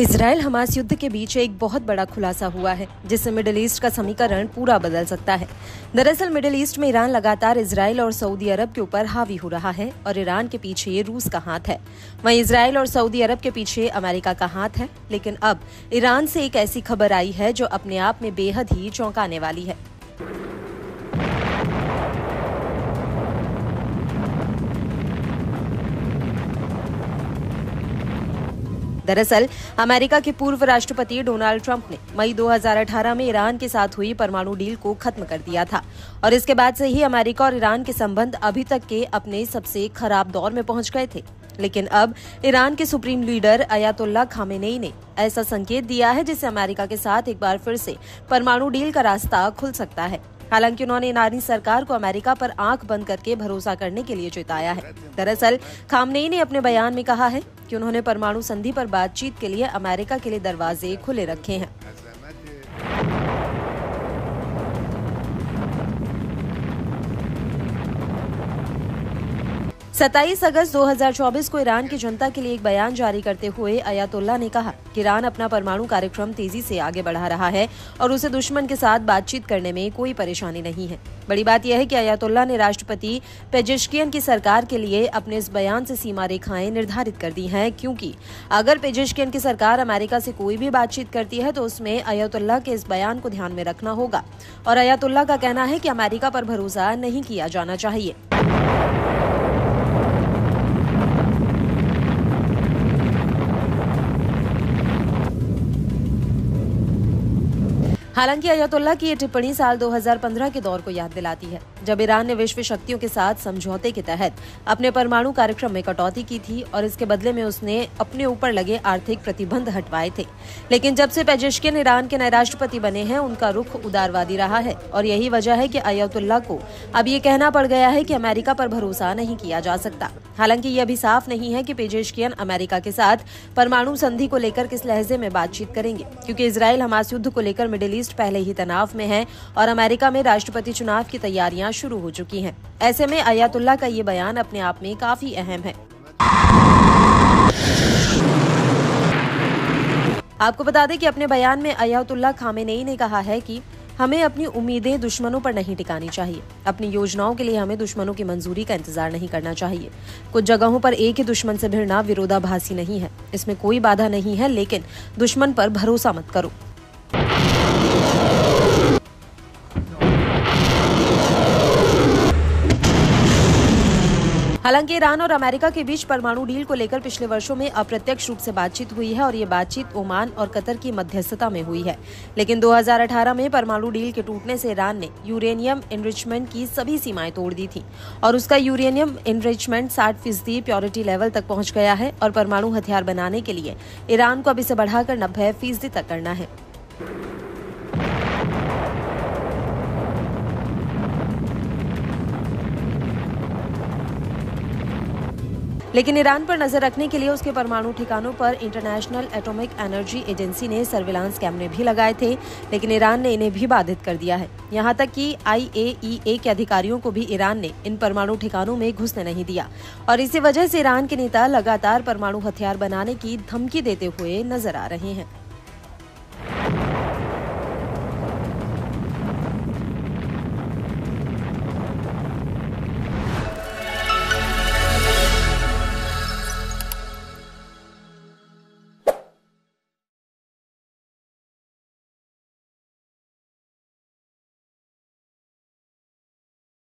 Israel Hamas युद्ध के बीच एक बहुत बड़ा खुलासा हुआ है जिससे मिडिल ईस्ट का समीकरण पूरा बदल सकता है। दरअसल मिडिल ईस्ट में ईरान लगातार इसराइल और सऊदी अरब के ऊपर हावी हो रहा है और ईरान के पीछे रूस का हाथ है। वहीं इसराइल और सऊदी अरब के पीछे अमेरिका का हाथ है। लेकिन अब ईरान से एक ऐसी खबर आई है जो अपने आप में बेहद ही चौंकाने वाली है। दरअसल अमेरिका के पूर्व राष्ट्रपति डोनाल्ड ट्रंप ने मई 2018 में ईरान के साथ हुई परमाणु डील को खत्म कर दिया था और इसके बाद से ही अमेरिका और ईरान के संबंध अभी तक के अपने सबसे खराब दौर में पहुंच गए थे। लेकिन अब ईरान के सुप्रीम लीडर आयतुल्लाह खामेनेई ने ऐसा संकेत दिया है जिससे अमेरिका के साथ एक बार फिर से परमाणु डील का रास्ता खुल सकता है। हालांकि उन्होंने ईरानी सरकार को अमेरिका पर आंख बंद करके भरोसा करने के लिए चेताया है। दरअसल खामेनेई ने अपने बयान में कहा है कि उन्होंने परमाणु संधि पर बातचीत के लिए अमेरिका के लिए दरवाजे खुले रखे हैं। सत्ताईस अगस्त 2024 को ईरान की जनता के लिए एक बयान जारी करते हुए आयतुल्लाह ने कहा कि ईरान अपना परमाणु कार्यक्रम तेजी से आगे बढ़ा रहा है और उसे दुश्मन के साथ बातचीत करने में कोई परेशानी नहीं है। बड़ी बात यह है कि आयतुल्लाह ने राष्ट्रपति पेज़ेशकियान की सरकार के लिए अपने इस बयान से सीमा रेखाएं निर्धारित कर दी हैं, क्योंकि अगर पेज़ेशकियान की सरकार अमेरिका से कोई भी बातचीत करती है तो उसमें आयतुल्लाह के इस बयान को ध्यान में रखना होगा। और आयतुल्लाह का कहना है कि अमेरिका पर भरोसा नहीं किया जाना चाहिए। हालांकि आयतुल्लाह की ये टिप्पणी साल 2015 के दौर को याद दिलाती है जब ईरान ने विश्व शक्तियों के साथ समझौते के तहत अपने परमाणु कार्यक्रम में कटौती की थी और इसके बदले में उसने अपने ऊपर लगे आर्थिक प्रतिबंध हटवाए थे। लेकिन जब से पेज़ेशकियान ईरान के नए राष्ट्रपति बने हैं उनका रुख उदारवादी रहा है और यही वजह है कि आयतुल्लाह को अब ये कहना पड़ गया है कि अमेरिका पर भरोसा नहीं किया जा सकता। हालांकि ये अभी साफ नहीं है कि पेज़ेशकियान अमेरिका के साथ परमाणु संधि को लेकर किस लहजे में बातचीत करेंगे, क्योंकि इसराइल हमास युद्ध को लेकर मिडिल ईस्ट पहले ही तनाव में है और अमेरिका में राष्ट्रपति चुनाव की तैयारियां शुरू हो चुकी हैं। ऐसे में आयतुल्लाह का ये बयान अपने आप में काफी अहम है। आपको बता दें कि अपने बयान में आयतुल्लाह खामेनेई ने कहा है कि हमें अपनी उम्मीदें दुश्मनों पर नहीं टिकानी चाहिए। अपनी योजनाओं के लिए हमें दुश्मनों की मंजूरी का इंतजार नहीं करना चाहिए। कुछ जगहों पर एक ही दुश्मन से भिड़ना विरोधाभासी नहीं है, इसमें कोई बाधा नहीं है, लेकिन दुश्मन पर भरोसा मत करो। हालांकि ईरान और अमेरिका के बीच परमाणु डील को लेकर पिछले वर्षों में अप्रत्यक्ष रूप से बातचीत हुई है और ये बातचीत ओमान और कतर की मध्यस्थता में हुई है। लेकिन 2018 में परमाणु डील के टूटने से ईरान ने यूरेनियम एनरिचमेंट की सभी सीमाएं तोड़ दी थी और उसका यूरेनियम एनरिचमेंट 60% प्योरिटी लेवल तक पहुँच गया है और परमाणु हथियार बनाने के लिए ईरान को अब इसे बढ़ाकर 90% तक करना है। लेकिन ईरान पर नजर रखने के लिए उसके परमाणु ठिकानों पर इंटरनेशनल एटॉमिक एनर्जी एजेंसी ने सर्विलांस कैमरे भी लगाए थे, लेकिन ईरान ने इन्हें भी बाधित कर दिया है। यहां तक कि IAEA के अधिकारियों को भी ईरान ने इन परमाणु ठिकानों में घुसने नहीं दिया और इसी वजह से ईरान के नेता लगातार परमाणु हथियार बनाने की धमकी देते हुए नजर आ रहे हैं।